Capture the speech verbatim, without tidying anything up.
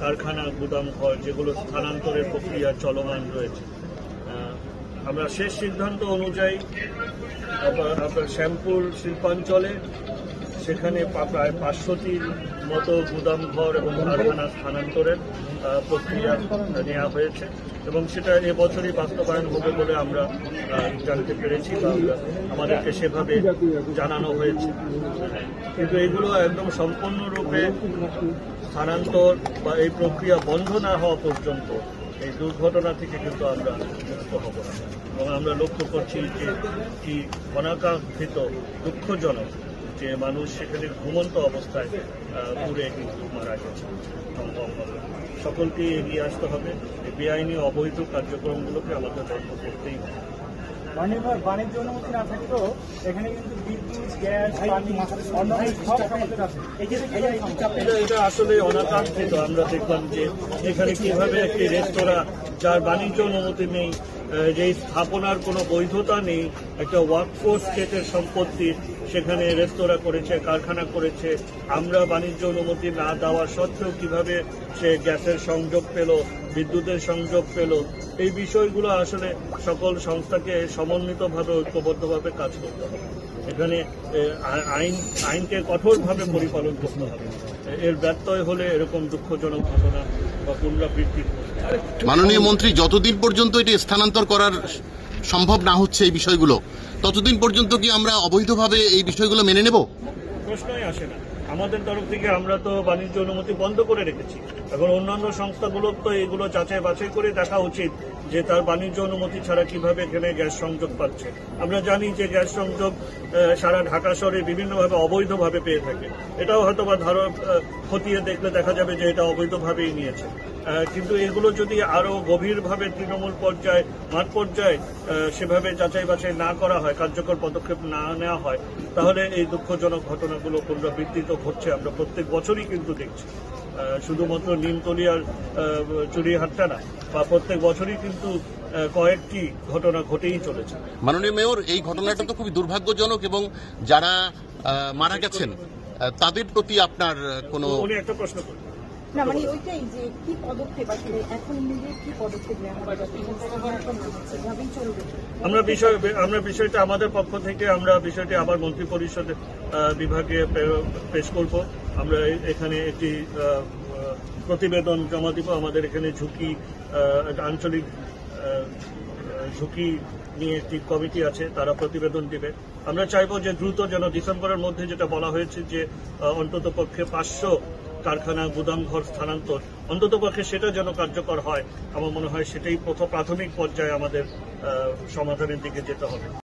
কারখানা গুদাম ঘর যেগুলো স্থানান্তরের প্রক্রিয়া চলমান রয়েছে। আমরা শেষ সিদ্ধান্ত অনুযায়ী আপনার শ্যামপুর শিল্পাঞ্চলে সেখানে প্রায় পাঁচশোটির মতো গুদাম ঘর এবং কারখানা স্থানান্তরের প্রক্রিয়া নেওয়া হয়েছে এবং সেটা এবছরই বাস্তবায়ন হবে বলে আমরা জানতে পেরেছি বা আমাদেরকে সেভাবে জানানো হয়েছে। কিন্তু এগুলো একদম সম্পূর্ণরূপে স্থানান্তর বা এই প্রক্রিয়া বন্ধ না হওয়া পর্যন্ত এই দুর্ঘটনা থেকে কিন্তু আমরা মুক্ত হব না। এবং আমরা লক্ষ্য করছি যে কি অনাকাঙ্ক্ষিত দুঃখজনক যে মানুষ সেখানে ঘুমন্ত অবস্থায় পুড়ে কিন্তু মারা গেছে। সকলকেই এগিয়ে আসতে হবে, বেআইনি অবৈধ কার্যক্রমগুলোকে আমাদের বন্ধ করতেই হবে। বাণিজ্য অনুমতি না থাকলেও এখানে কিন্তু বিদ্যুৎ, গ্যাস, পানি, অন্যান্য সব আমাদের আছে। এটা আসলে অনাকাঙ্ক্ষিত। আমরা দেখলাম যে এখানে কিভাবে একটি রেস্তোরাঁ যার বাণিজ্য অনুমতি নেই, যেই স্থাপনার কোনো বৈধতা নেই, একটা ওয়াকফ স্টেটের সম্পত্তি, সেখানে রেস্তোরাঁ করেছে, কারখানা করেছে। আমরা বাণিজ্য অনুমতি না দেওয়া সত্ত্বেও কিভাবে সে গ্যাসের সংযোগ পেল, বিদ্যুতের সংযোগ পেল, এই বিষয়গুলো আসলে সকল সংস্থাকে সমন্বিতভাবে ঐক্যবদ্ধভাবে কাজ করতে হবে। এখানে আইন আইনকে কঠোরভাবে পরিপালন করতে হবে। এর ব্যত্যয় হলে এরকম দুঃখজনক ঘটনা বা পুনরাবৃত্তি। মাননীয় মন্ত্রী, যতদিন পর্যন্ত এটি স্থানান্তর করার সম্ভব না হচ্ছে এই বিষয়গুলো, ততদিন পর্যন্ত কি আমরা অবৈধভাবে এই বিষয়গুলো মেনে নেব? প্রশ্নই আসে না। আমাদের তরফ থেকে আমরা তো বাণিজ্য অনুমতি বন্ধ করে রেখেছি। এখন অন্যান্য সংস্থাগুলোর তো এগুলো যাচাই বাছাই করে দেখা উচিত যে তার বাণিজ্য অনুমতি ছাড়া কিভাবে এখানে গ্যাস সংযোগ পাচ্ছে। আমরা জানি যে গ্যাস সংযোগ সারা ঢাকা শহরে বিভিন্নভাবে অবৈধভাবে পেয়ে থাকে। এটাও হয়তো বা ধরো খতিয়ে দেখলে দেখা যাবে যে এটা অবৈধভাবেই নিয়েছে। কিন্তু এগুলো যদি আরো গভীরভাবে তৃণমূল পর্যায়ে, মাঠ পর্যায়ে সেভাবে যাচাই বাছাই না করা হয়, কার্যকর পদক্ষেপ না নেওয়া হয়, তাহলে এই দুঃখজনক ঘটনাগুলো পুনরাবৃত্তি তো ঘটছে। আমরা প্রত্যেক বছরই কিন্তু দেখছি, শুধুমাত্র নিমতলিয়ার চুরিহাটটা না, বা প্রত্যেক বছরই কিন্তু কয়েকটি ঘটনা ঘটেই চলেছে। মাননীয় মেয়র, এই ঘটনাটা তো খুবই দুর্ভাগ্যজনক এবং যারা মারা গেছেন তাদের প্রতি আপনার কোনো উনি একটা প্রশ্ন করুন না, মানে ওইটাই যে কি পদক্ষেপ আসলে এখন নিজের কি পদক্ষেপ নেওয়া হবে, সেভাবেই চলবে। আমরা বিষয় আমরা বিষয়টা আমাদের পক্ষ থেকে আমরা বিষয়টি আবার মন্ত্রী পরিষদ বিভাগে পেশ করব। আমরা এখানে একটি প্রতিবেদন জমা দিব। আমাদের এখানে ঝুঁকি আঞ্চলিক ঝুঁকি নিয়ে একটি কমিটি আছে, তারা প্রতিবেদন দেবে। আমরা চাইব যে দ্রুত যেন ডিসেম্বরের মধ্যে, যেটা বলা হয়েছে যে অন্তত পক্ষে পাঁচশো কারখানা গুদাম ঘর স্থানান্তর, অন্তত পক্ষে সেটা যেন কার্যকর হয়। আমার মনে হয় সেটাই প্রথম প্রাথমিক পর্যায়ে আমাদের সমাধানের দিকে যেতে হবে।